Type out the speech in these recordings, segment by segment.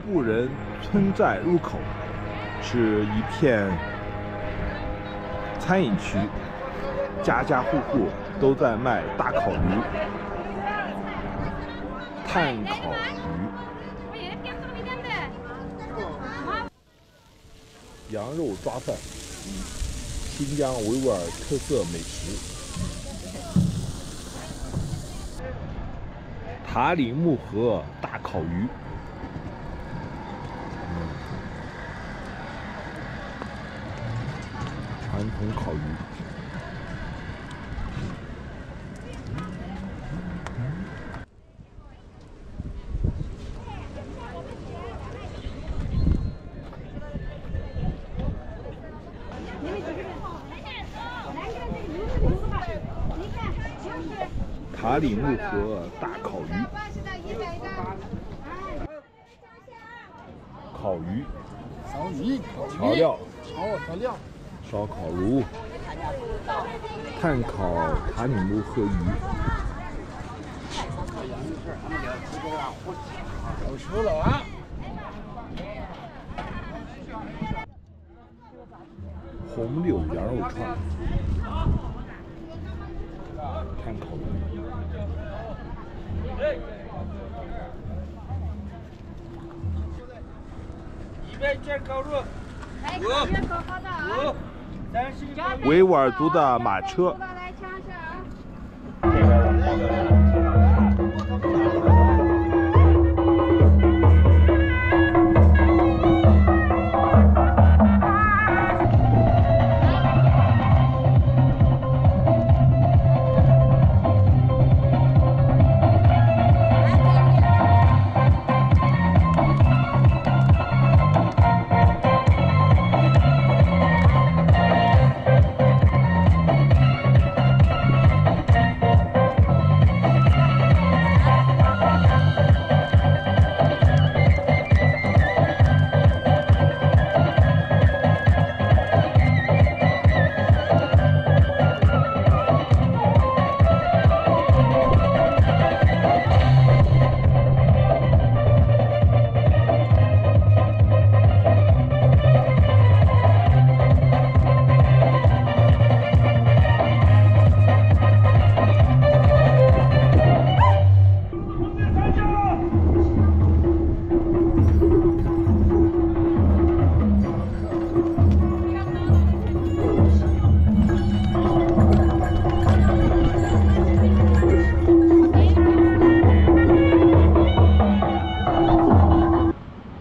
布人村寨入口是一片餐饮区，家家户户都在卖大烤鱼、炭烤鱼、羊肉抓饭，新疆维吾尔特色美食。 塔里木河大烤鱼，传统烤鱼。塔里木河大烤鱼。 烤鱼，调料，烧烤炉，炭烤塔里木河鱼。红柳羊肉串，炭烤鱼。 维吾尔族的马车。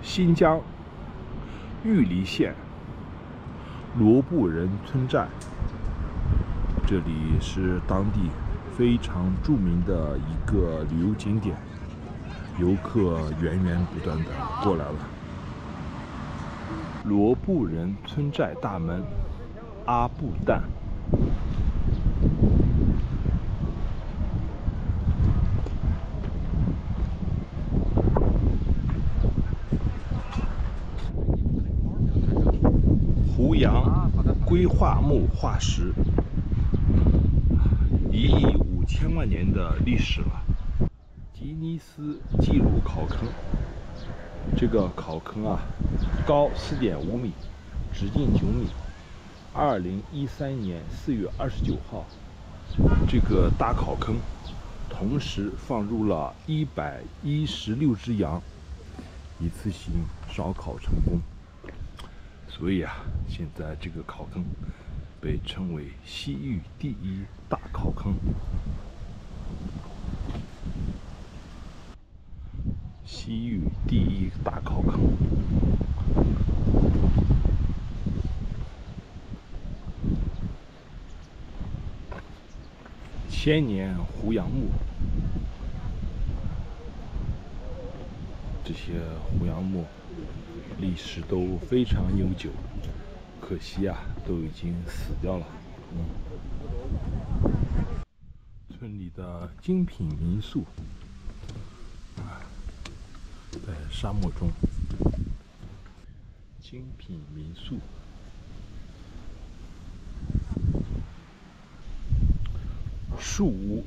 新疆玉梨县罗布人村寨，这里是当地非常著名的一个旅游景点，游客源源不断的过来了。罗布人村寨大门阿布旦，胡杨规划木化石，已有5000万年的历史了。吉尼斯纪录考坑，这个考坑啊，高4.5米，直径9米。2013年4月29号，这个大考坑同时放入了116只羊，一次性烧烤成功。 所以啊，现在这个烤坑被称为西域第一大烤坑。西域第一大烤坑，千年胡杨木，这些胡杨木。 历史都非常悠久，可惜啊，都已经死掉了。村里的精品民宿，在沙漠中，精品民宿，树屋。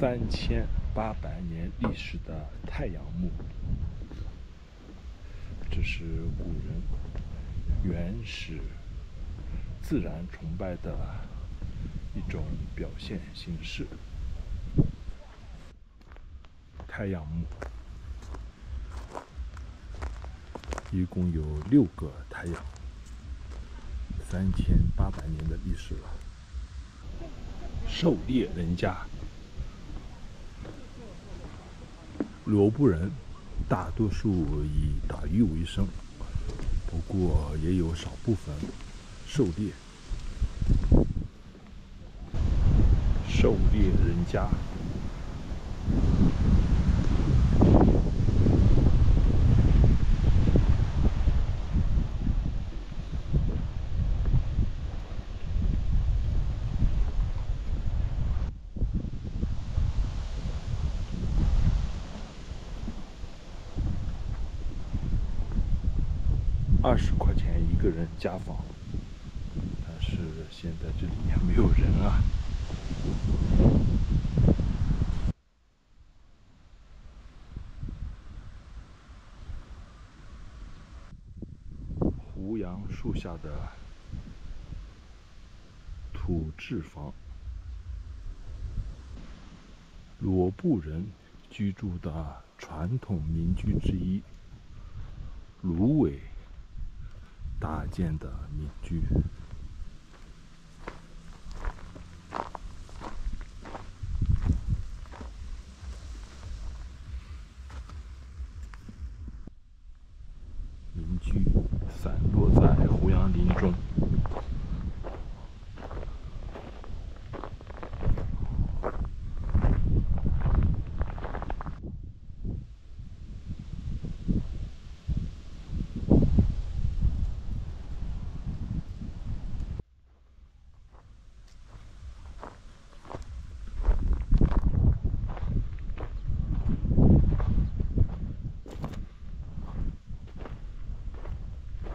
3800年历史的太阳墓，这是古人原始自然崇拜的一种表现形式。太阳墓一共有6个太阳，3800年的历史了。狩猎人家，罗布人大多数以打鱼为生，不过也有少部分狩猎。狩猎人家，20块钱一个人家访，但是现在这里面没有人啊。胡杨树下的土制房，罗布人居住的传统民居之一，芦苇搭建的民居。民居散落在胡杨林中，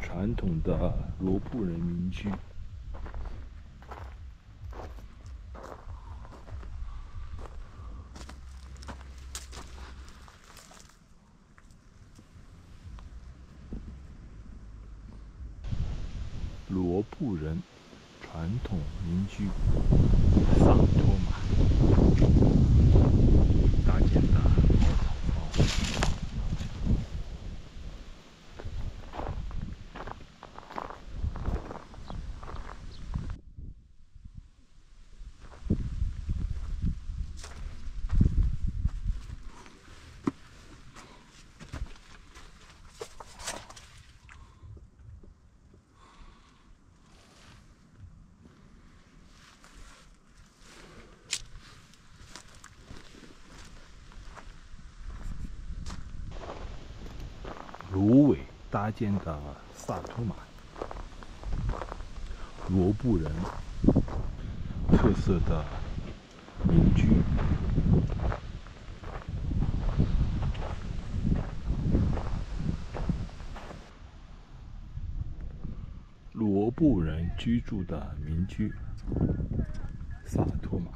传统的罗布人民居，罗布人传统民居，桑托马搭建的茅草房。芦苇搭建的萨托马，罗布人特色的民居。罗布人居住的民居，萨托马。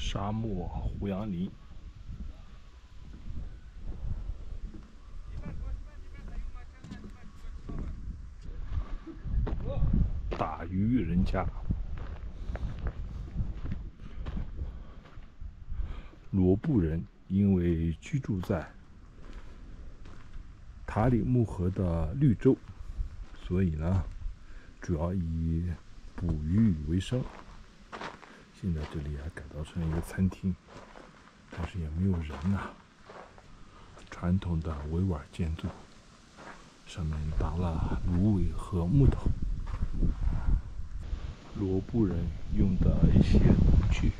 沙漠胡杨林，打鱼人家，罗布人因为居住在塔里木河的绿洲，所以呢，主要以捕鱼为生。现在这里还改造成一个餐厅，但是也没有人啊。传统的维吾尔建筑，上面搭了芦苇和木头。罗布人用的一些农具，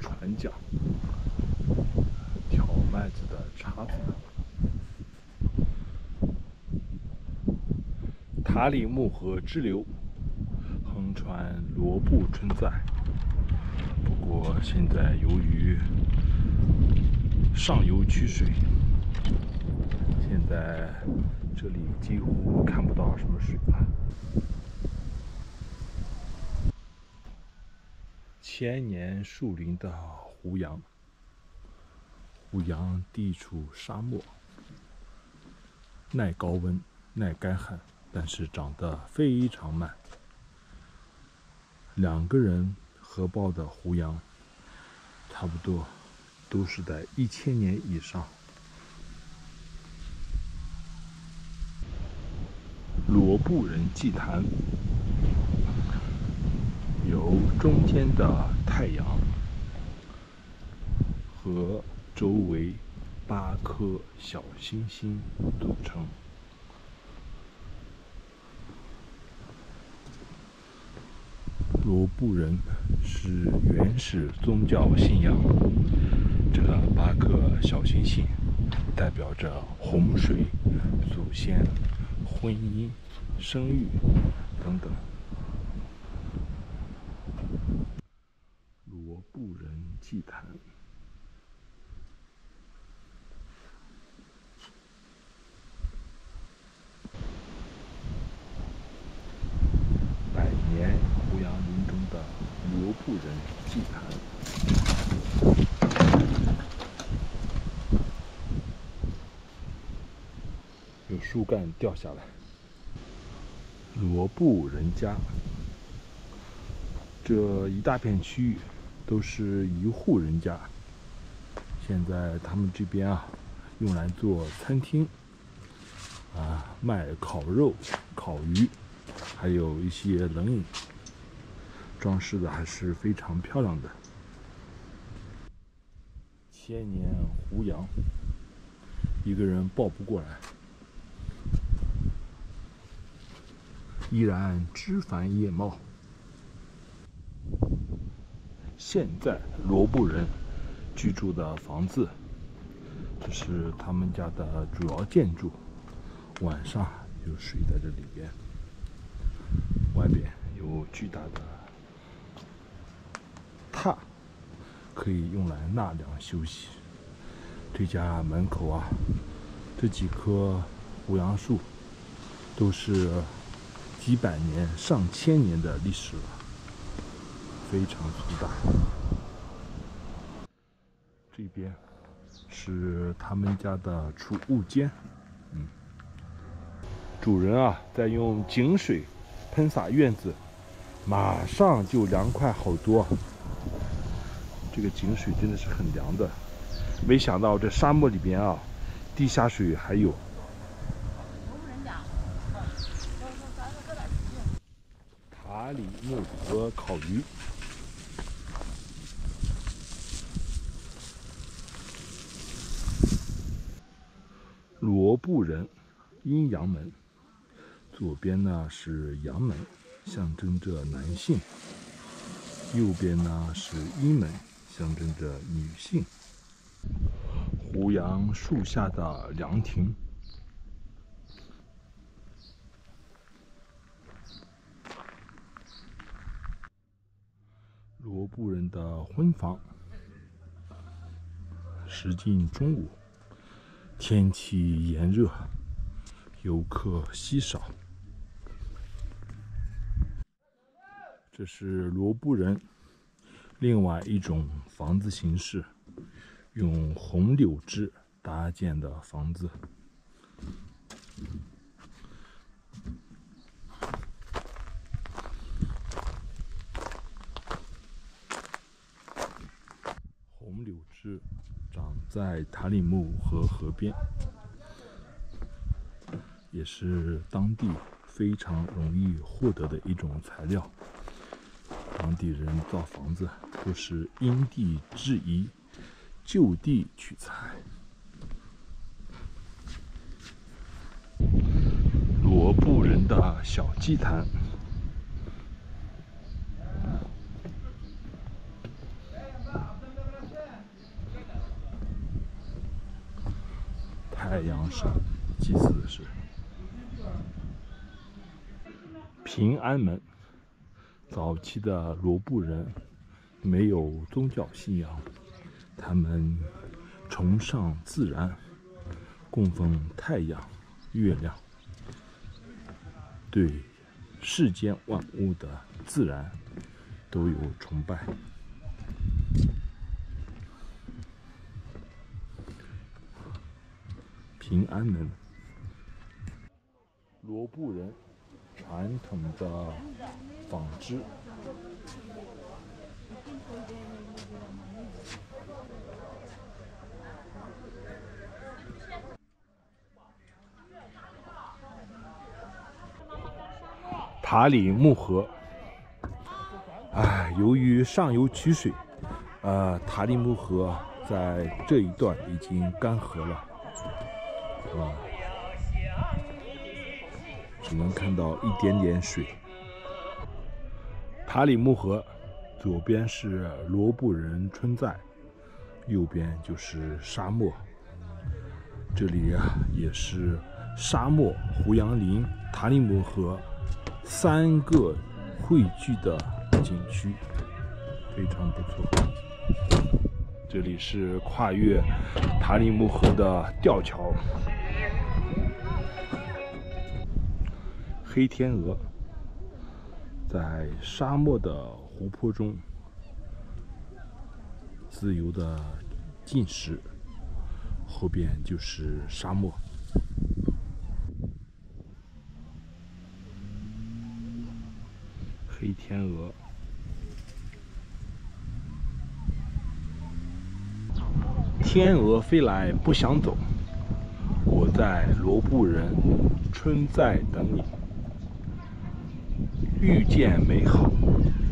船桨、挑麦子的叉子、塔里木河支流，横穿罗布村寨。不过现在由于上游缺水，现在这里几乎看不到什么水了。千年树林的胡杨，胡杨地处沙漠，耐高温、耐干旱，但是长得非常慢。两个人合抱的胡杨，差不多都是在1000年以上。罗布人祭坛，由中间的太阳和周围8颗小星星组成。罗布人是原始宗教信仰，这8颗小星星代表着洪水、祖先、婚姻、生育等等。罗布人祭坛。罗布人祭坛，有树干掉下来。罗布人家，这一大片区域都是一户人家。现在他们这边啊，用来做餐厅，啊，卖烤肉、烤鱼，还有一些冷饮。装饰的还是非常漂亮的。千年胡杨，一个人抱不过来，依然枝繁叶茂。现在罗布人居住的房子，这是他们家的主要建筑。晚上就睡在这里边，外边有巨大的榻，可以用来纳凉休息。这家门口啊，这几棵胡杨树都是几百年、上千年的历史了，非常粗大。这边是他们家的储物间，主人啊在用井水喷洒院子，马上就凉快好多。这个井水真的是很凉的，没想到这沙漠里边啊，地下水还有。塔里木河烤鱼，罗布人阴阳门，左边呢是阳门，象征着男性；右边呢是阴门，象征着女性。胡杨树下的凉亭，罗布人的婚房。时近中午，天气炎热，游客稀少。这是罗布人另外一种房子形式，用红柳枝搭建的房子。红柳枝长在塔里木河边，也是当地非常容易获得的一种材料。当地人造房子都是因地制宜，就地取材。罗布人的小祭坛，太阳神祭祀是。平安门。早期的罗布人没有宗教信仰，他们崇尚自然，供奉太阳、月亮，对世间万物的自然都有崇拜。平安门，罗布人传统的纺织。塔里木河，由于上游取水，塔里木河在这一段已经干涸了。只能看到一点点水。塔里木河，左边是罗布人村寨，右边就是沙漠。这里也是沙漠、胡杨林、塔里木河三个汇聚的景区，非常不错。这里是跨越塔里木河的吊桥。黑天鹅在沙漠的湖泊中自由的进食，后边就是沙漠。黑天鹅。天鹅飞来不想走，我在罗布人村寨等你。遇见美好，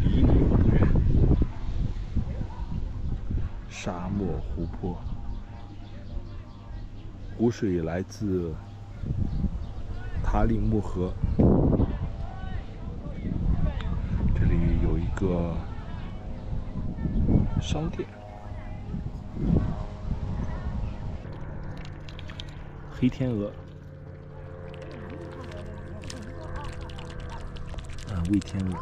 离你不远。沙漠湖泊，湖水来自塔里木河。这里有一个商店。黑天鹅。喂天鹅，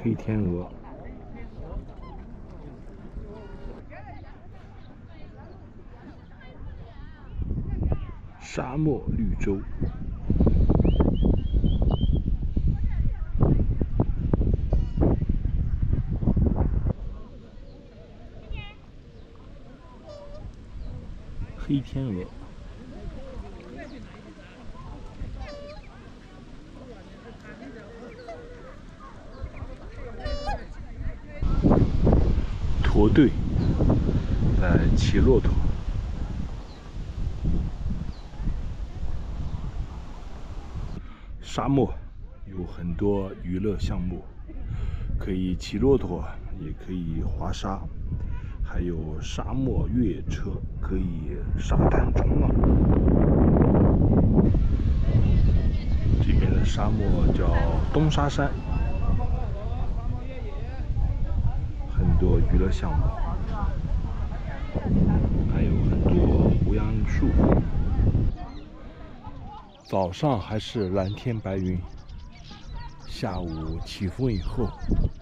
黑天鹅，沙漠绿洲。黑天鹅，驼队在骑骆驼。沙漠有很多娱乐项目，可以骑骆驼，也可以滑沙。还有沙漠越野车，可以沙滩冲浪。这边的沙漠叫东沙山，很多娱乐项目，还有很多胡杨树。早上还是蓝天白云，下午起风以后，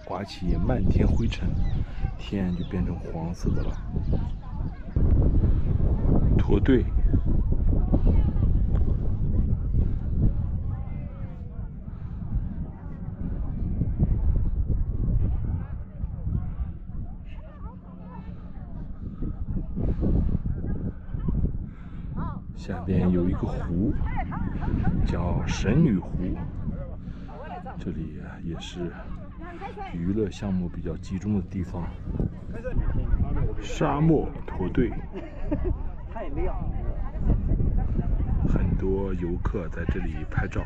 刮起漫天灰尘。天就变成黄色的了。驼队，下边有一个湖，叫神女湖，这里也是娱乐项目比较集中的地方。沙漠驼队，很多游客在这里拍照。